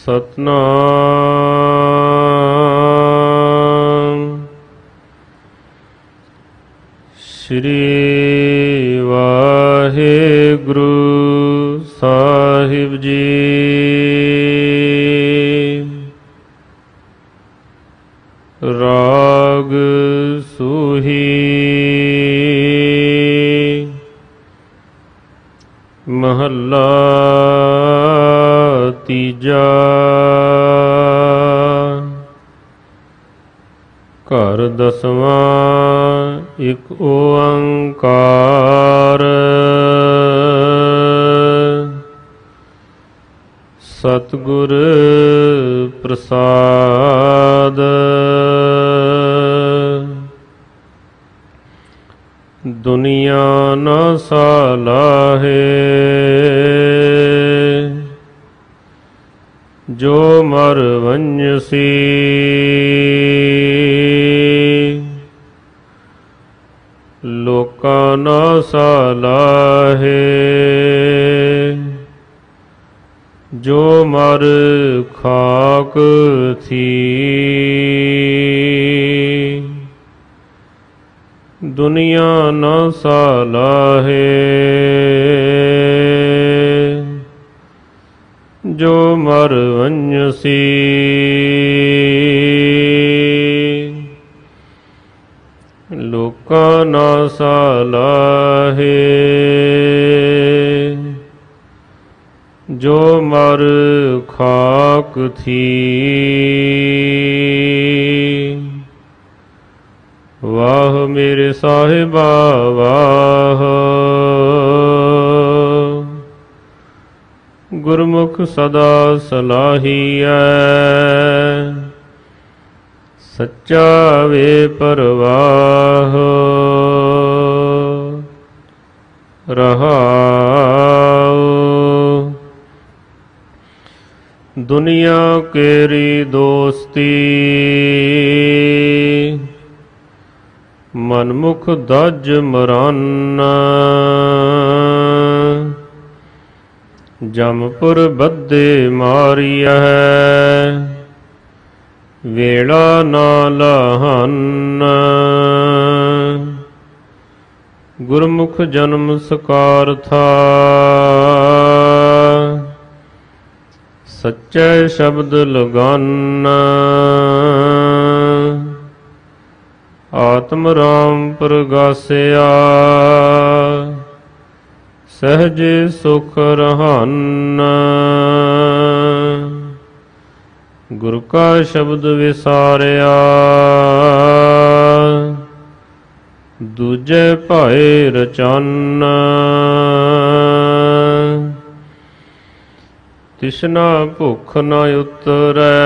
सतनाम श्री वाहेगुरु साहिब जी। राग सूही महला तीजा। घर दसवां एक ओंकार सतगुर प्रसाद। दुनिया न सालाहे जो मर वंसी। लोका न सालाहे जो मर खाक थी। दुनिया न सालाहे जो मर वंसी। लोका ना सालाहे जो मर खाक थी। वाह मेरे साहिबा वाह, गुरमुख सदा सलाहिया। सच्चा वे परवाह रहाओ। दुनिया केरी दोस्ती मनमुख दज मराना। जमपुर बदे मारिया है वेड़ा ना लहाना। गुरमुख जन्म सकार था सच्चे शब्द लगाना। आत्म राम प्रगासिया सहज सुख रहाना। गुरु का शब्द विसारिया दूजे भाए रचाना। तिसना भुख न उतरै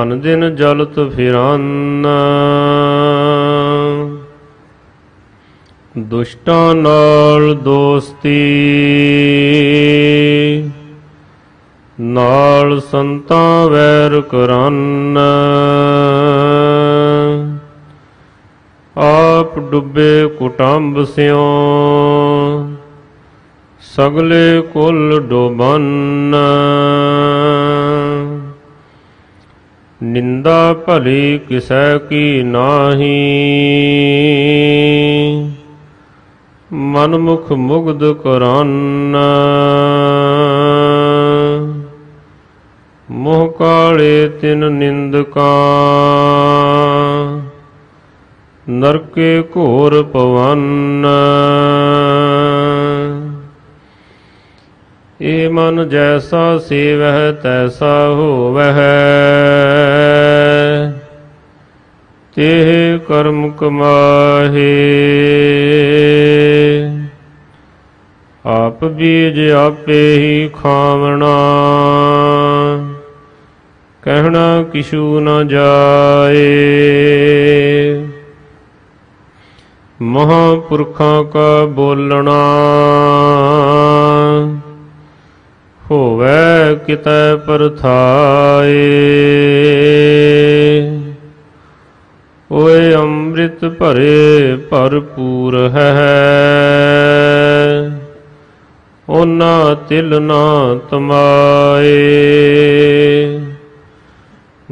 अन दिन जलत फिराना। दुष्टां नाल दोस्ती नाल संतां वैर कराना। आप डुबे कुटुंब सिओ सगले कुल डुबाना। निंदा भली किसै की नाही मनमुख मुग्ध कराना। मोह काले तिन निंदका नरके घोर पवाना। ए मन जैसा सेवह तैसा होवह तेह कर्म कमाहे। आप बीज आपे ही खावना कहना किशु न जाए। महापुरखां का बोलना होवे कितै परथाए। ओए अमृत भरे भरपूर है ओना तिल ना तमाए।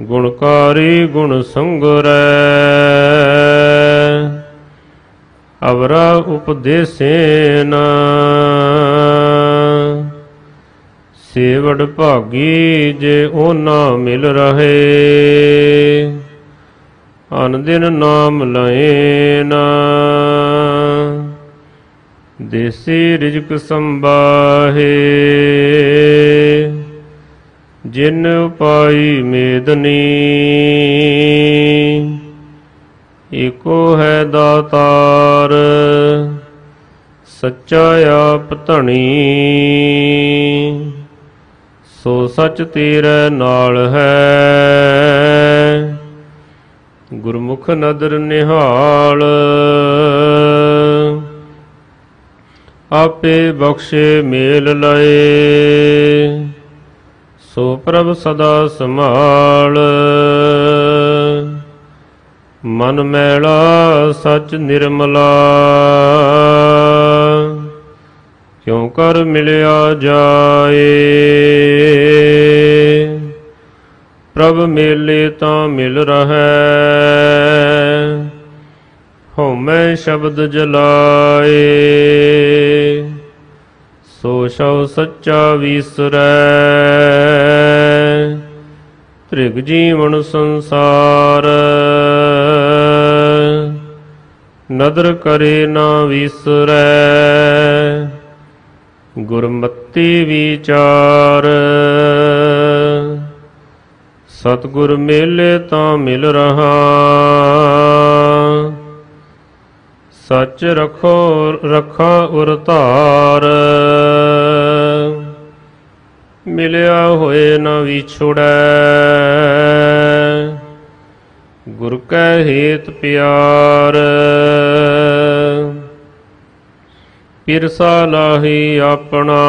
गुणकारी गुण संग रै अवरा उपदेसेन सेवड़ भागी जे ओना मिल रहे। अनदिन नाम लयेन देसी रिजक संबाहे। जिन उपाई मेदनी एको है दातार सच्चा आप धनी। सो सच तेरे नाल है गुरमुख नदर निहाल। आपे बख्शे मेल लए सो प्रभ सदा समाल। मन मैला सच निर्मला क्यों कर मिलिया जाए। प्रभ मेले तां मिल रहै हौमै शब्द जलाए। सो शव सच्चा विसरै त्रिग जीवन संसार। नदर करे ना विसरै गुरमति विचार। सतगुर मेले तां मिल रहा सच रखो रखा उरतार। मिलिया होए न विछुड़ै गुर कै हेत प्यार। पिरसा लाही अपना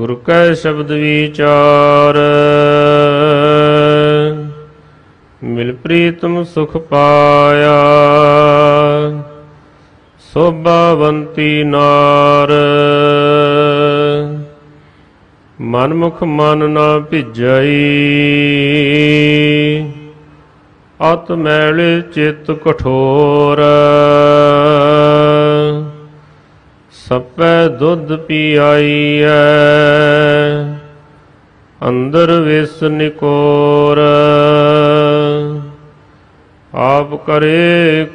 गुर कै शब्द विचार। मिल प्रीतम सुख पाया शोभावंती नार। मनमुख मन ना भिजई अत मैल चित कठोर। सपै दुध पियाई है अंदर विस निकोर। आप करे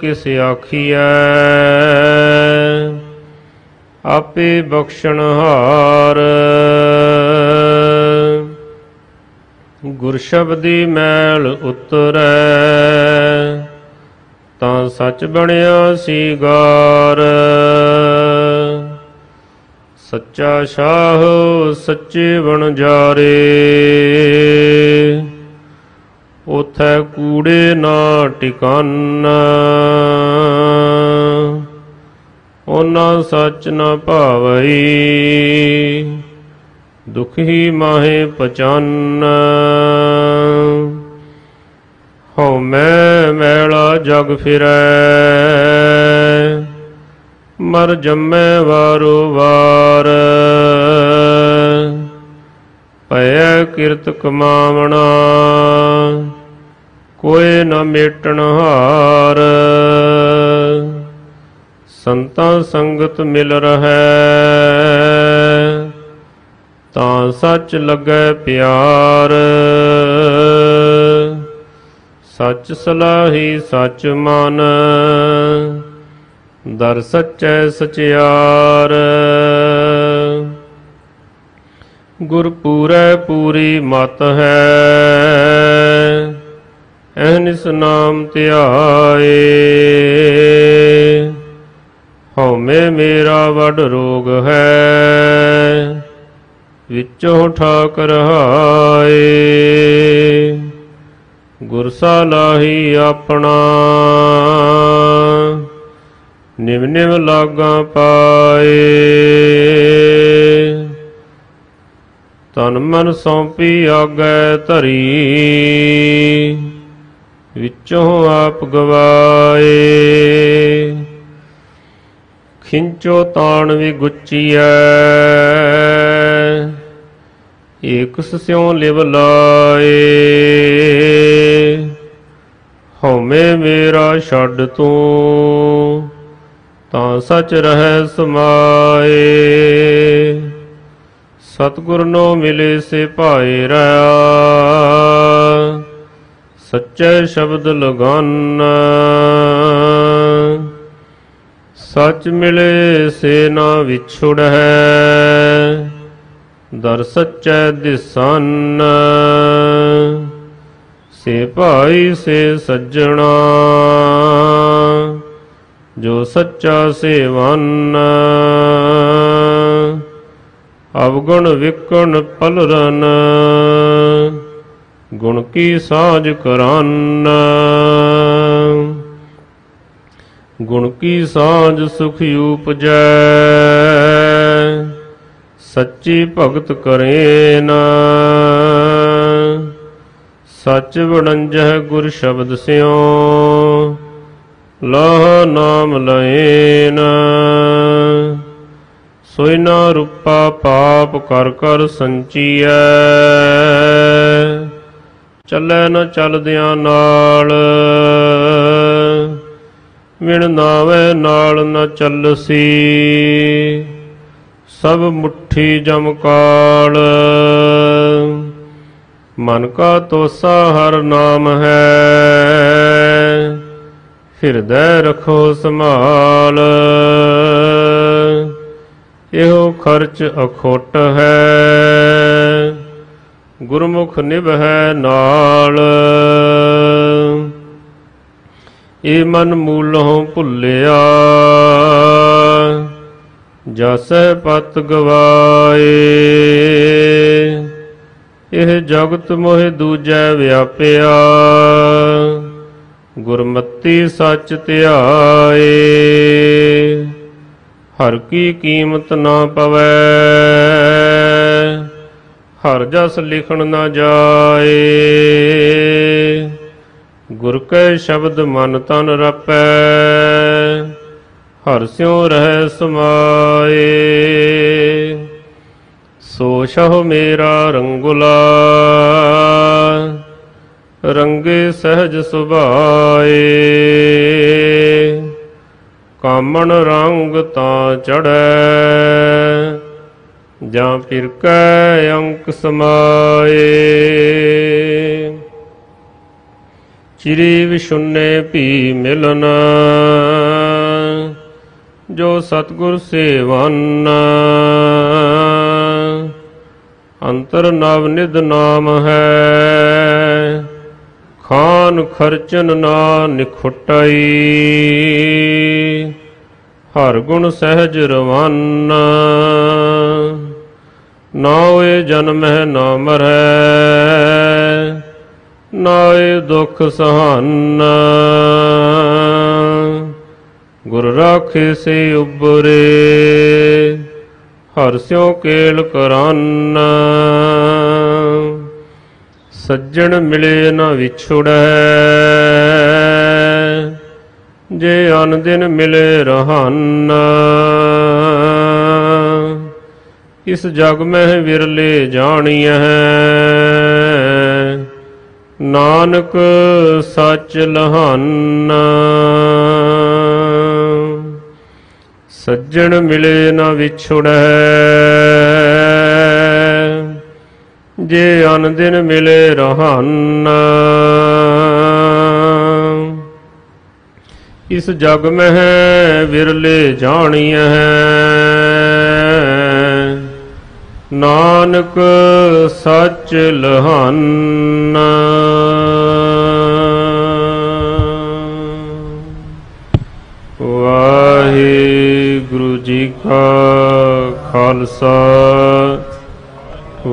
किस आखिया आपे बख्शणहार। गुर शब्दी मैल उतरै तां सच बनिया सिगार। सच्चा शाह सच्चे बनजारे उथै कूड़े ना टिकाना। ओना सच ना पावई दुखी माहे पचाना। हौमै मैला जग फिरै मर जम्मै वारो वार। पया किरत कमावना कोई न मेटन हार। संतां संगत मिल रहै तां सच लगै प्यार। सच सलाही सच मन दर सच्चै सचियार। गुर पूरै पूरी मत है एहनिस नाम त्याए। हौमे मेरा वड रोग है विचों ठाक रहाए। गुरसा लाही अपना निम निम लागा पाए। तन मन सौंपी आगै धरी विचों आप गवाए। खिंचो तान विगुचिया एक स्यों लिव लाए हमें मेरा छड्ड तू तां सच रहै समाए सतगुर नो मिले से पाए रहा सच्चे शब्द लगाना सच मिले से ना विछुड़ है दर सच्चै दिसान से भाई से सज्जना जो सच्चा सेवान अवगुण विकण पलरन गुण की साज कराना गुण की सांझ सुख उपजै सच्ची भगत करे ना सच वणंजह गुर शब्द स्यों लाह नाम लये न सोय ना रूपा पाप कर कर संचिया चलै न चलदियां नाल बिन नावे नाल न चलसी सब मुट्ठी जमकाल मन का तोसा हर नाम है हृदय रखो समाल एहो खर्च अखोट है गुरमुख निभै नाल ए मन मूलों भुलिया जसै पत गवाए यह जगत मोह दूजै व्यापिया गुरमति सच ध्याए हर की कीमत ना पवै हर जस लिखण ना जाए गुर के शब्द मन तन रपै हर स्यों रहै समाए सो शह मेरा रंगुला रंगे सहज सुभाए कामन रंग तां चढ़ै जां फिर कै अंक समाए श्री विशुन्ने भी मिलना जो सतगुर सेवाना अंतर नवनिध नाम है खान खर्चन ना निखुटाई हर गुण सहज रवाना ना होए जन्म है ना मरै नाए दुख सहाना गुर राखे से उबरे हर स्यों केल कराना सज्जन मिले न विछुड़ै जे अन दिन मिले रहाना इस जग में विरले जानिया है नानक सच लहाना सज्जन मिले न विछुड़ै जे अन दिन मिले रहाना इस जग में है विरले जानिया है नानक सच लहाना। वाहेगुरु जी का खालसा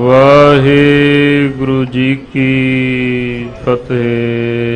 वाहेगुरु जी की फतेह।